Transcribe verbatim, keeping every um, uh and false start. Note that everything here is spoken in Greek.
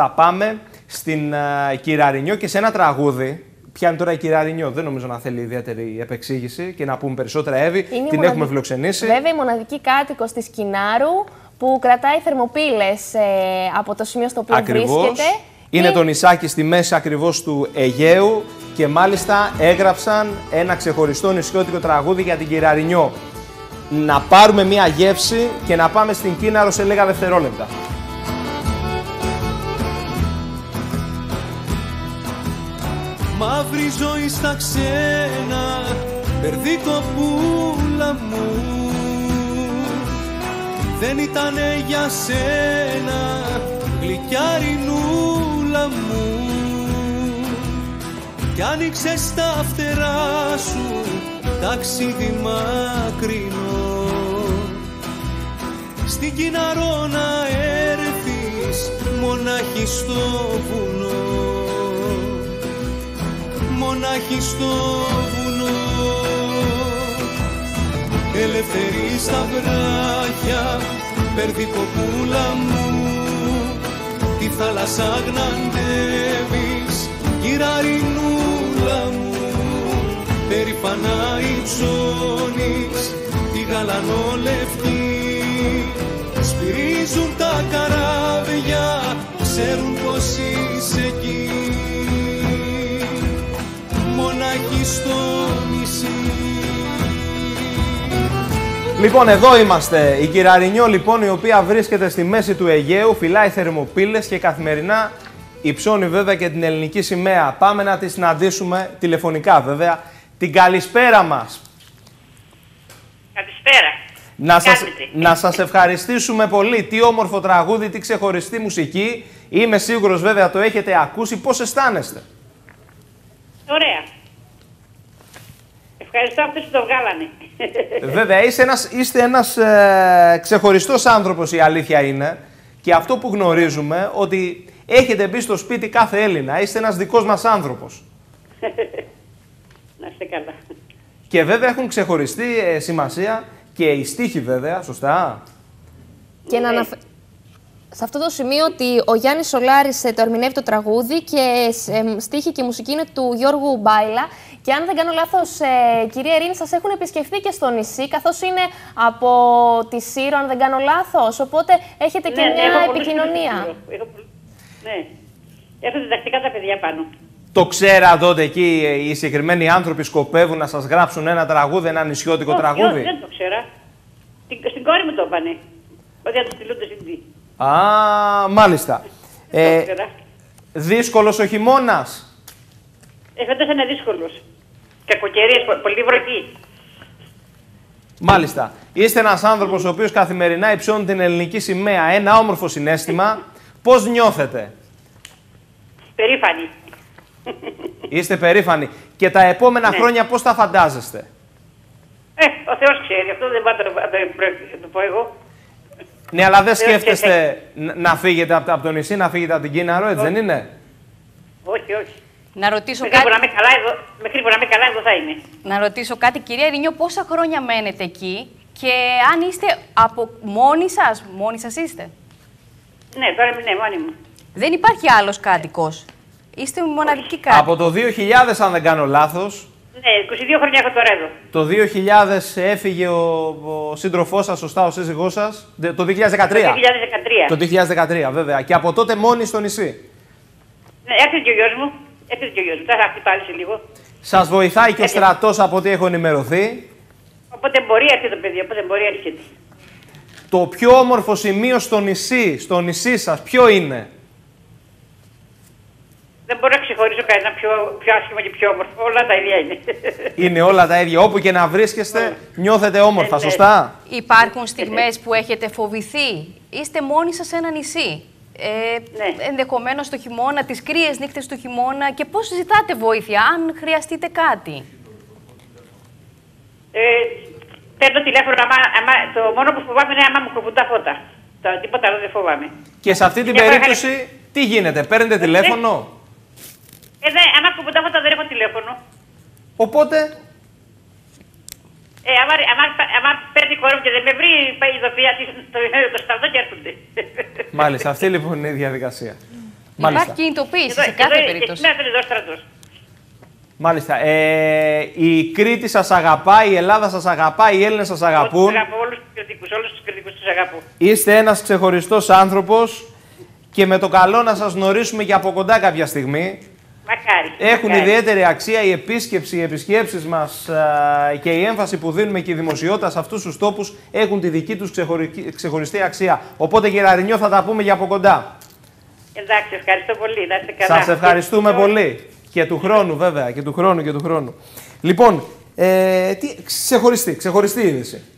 θα πάμε στην uh, Κυρά Ρηνιώ και σε ένα τραγούδι. Πιάνει τώρα η Κυρά Ρηνιώ, δεν νομίζω να θέλει ιδιαίτερη επεξήγηση και να πούμε περισσότερα. Εύη, την μοναδική... έχουμε φιλοξενήσει. Βέβαια, η μοναδική κάτοικος της Κινάρου που κρατάει θερμοπύλες ε, από το σημείο στο οποίο ακριβώς βρίσκεται. Είναι και... το νησάκι στη μέση ακριβώς του Αιγαίου και μάλιστα έγραψαν ένα ξεχωριστό νησιώτικο τραγούδι για την Κυρά Ρηνιώ. Να πάρουμε μία γεύση και να πάμε στην Κίναρο σε λίγα δευτερόλεπτα. Μαύρη ζωή στα ξένα, περδί κοπούλα μου. Δεν ήτανε για σένα, γλυκιά ρινούλα μου. Κι άνοιξες τα φτερά σου, ταξίδι μακρινό. Στην Κιναρό να έρθεις, μονάχη στο βουνό. Μονάχη στο βουνό. Ελευθερή στα βράχια, περδί κοπούλα μου. Τη θάλασσα γναντεύεις, Κυρά Ρηνούλα μου. Περηφανά υψώνεις τη γαλανόλευκη. Σφυρίζουν τα καράβια, ξέρουν πως είσαι εκεί. Μονάχη στο νησί. Λοιπόν, εδώ είμαστε. Η Κυρά Ρηνιώ, λοιπόν, η οποία βρίσκεται στη μέση του Αιγαίου, φυλάει θερμοπύλες και καθημερινά υψώνει βέβαια και την ελληνική σημαία. Πάμε να τη συναντήσουμε τηλεφωνικά, βέβαια. Την καλησπέρα μας. Καλησπέρα. Να σας, να σας ευχαριστήσουμε πολύ. Τι όμορφο τραγούδι, τι ξεχωριστή μουσική. Είμαι σίγουρος βέβαια το έχετε ακούσει. Πώς αισθάνεστε? Ωραία. Ευχαριστώ αυτούς που το βγάλανε. Βέβαια, είστε ένας, είστε ένας ε, ξεχωριστός άνθρωπος, η αλήθεια είναι. Και αυτό που γνωρίζουμε, ότι έχετε μπει στο σπίτι κάθε Έλληνα. Είστε ένας δικός μας άνθρωπος. Να είστε καλά. Και βέβαια έχουν ξεχωριστή ε, σημασία και οι στίχοι βέβαια, σωστά. Και να αναφ... Σε αυτό το σημείο ότι ο Γιάννης Σολάρης το ερμηνεύει το τραγούδι και στίχη και μουσική είναι του Γιώργου Μπάιλα. Και αν δεν κάνω λάθος, ε, κυρία Ρήνη, σας έχουν επισκεφθεί και στο νησί, καθώς είναι από τη Σύρο, αν δεν κάνω λάθος. Οπότε έχετε ναι, και μια έχω επικοινωνία. Έχω... Ναι, έχω διδακτικά τα παιδιά πάνω. Το ξέρα τότε εκεί οι συγκεκριμένοι άνθρωποι σκοπεύουν να σας γράψουν ένα τραγούδι, ένα νησιώτικο όχι, τραγούδι. Όχι, δεν το ξέρα. Στην κόρη μου το έπανε. Ότι αν το στείλουν το σι ντι. Α, μάλιστα. Ε, δύσκολος ο χειμώνας. Ε, φέτος είναι δύσκολος. Κακοκαιρίες, πολύ βροχή. Μάλιστα. Είστε ένας άνθρωπος ο οποίος καθημερινά υψώνει την ελληνική σημαία. Ένα όμορφο συναίσθημα. Πώς νιώθετε? Περήφανοι. Είστε περήφανοι. Και τα επόμενα ναι. χρόνια πώς τα φαντάζεστε? Ε, ο Θεός ξέρει. Αυτό δεν πάτε να το πω εγώ. Ναι, αλλά δεν σκέφτεστε να φύγετε από το νησί, να φύγετε από την Κίναρο, έτσι δεν είναι? Όχι, όχι. Να ρωτήσω κάτι. Μέχρι που να είμαι καλά, εδώ θα είμαι. Να ρωτήσω κάτι, κυρία Ρηνιώ, πόσα χρόνια μένετε εκεί και αν είστε από μόνοι σας, μόνοι σας είστε? Ναι, τώρα ναι, μόνοι μου. Δεν υπάρχει άλλος κάτοικος. Είστε μοναδικοί κάτοικοι. Από το δύο χιλιάδες, αν δεν κάνω λάθος. Ναι, είκοσι δύο χρόνια έχω τώρα εδώ. Το δύο χιλιάδες έφυγε ο, ο σύντροφός σας, σωστά, ο σύζυγός σας. Το δύο χιλιάδες δεκατρία. Το δύο χιλιάδες δεκατρία. Το δύο χιλιάδες δεκατρία, βέβαια. Και από τότε μόνοι στο νησί. Ναι, έφυγε και ο γιος μου. Έφυγε και ο γιος μου. Τώρα αυτή πάλι σε λίγο. Σας βοηθάει και ο στρατός από ό,τι έχω ενημερωθεί. Οπότε μπορεί έρχεται το παιδί, οπότε μπορεί έρχεται. Το πιο όμορφο σημείο στο νησί, στο νησί σας, ποιο είναι? Δεν μπορώ να ξεχωρίσω κανένα πιο, πιο άσχημο και πιο όμορφο. Όλα τα ίδια είναι. Είναι όλα τα ίδια. Όπου και να βρίσκεστε, νιώθετε όμορφα, ε, σωστά. Υπάρχουν στιγμές που έχετε φοβηθεί. Είστε μόνοι σας σε ένα νησί. Ε, ναι. Ενδεχομένως το χειμώνα, τις κρύες νύχτες του χειμώνα. Και πώς ζητάτε βοήθεια, αν χρειαστείτε κάτι? Ε, παίρνω τηλέφωνο. Άμα, άμα, το μόνο που φοβάμαι είναι άμα μου κοβούν τα φώτα. Το, τίποτα άλλο δεν φοβάμαι. Και σε αυτή την και περίπτωση, παραχαρή... τι γίνεται, παίρνετε τηλέφωνο? Ε, δε, άμα κουμπούντα φώτα δεν έχω τηλέφωνο. Οπότε... Ε, άμα, άμα, άμα παίρνει η κόρη μου και δεν με βρει, πάει η ειδοποιία, το, το σταυρό και έρχονται. Μάλιστα, αυτή λοιπόν είναι η διαδικασία. Υπάρχει κινητοποίηση σε κάθε περίπτωση. Μάλιστα. Ε, η Κρήτη σας αγαπάει, η Ελλάδα σας αγαπάει, οι Έλληνες σας αγαπούν. Όλους τους κριτικούς, όλους τους κριτικούς τους αγαπούν. Είστε ένας ξεχωριστός άνθρωπος και με το καλό να σας γνωρίσουμε και από κοντά κάποια στιγμή. Μακάρι. Έχουν μακάρι. Ιδιαίτερη αξία η επίσκεψη, οι επισκέψεις μας α, και η έμφαση που δίνουμε και η δημοσιότητα σε αυτούς τους τόπους έχουν τη δική τους ξεχωρι... ξεχωριστή αξία. Οπότε, Κυρά Ρηνιώ, θα τα πούμε και από κοντά. Εντάξει, ευχαριστώ πολύ. Να είστε καλά. Σας ευχαριστούμε πολύ. Και του χρόνου, βέβαια. Και του χρόνου, και του χρόνου. Λοιπόν, ε, τι, ξεχωριστή, ξεχωριστή είδηση.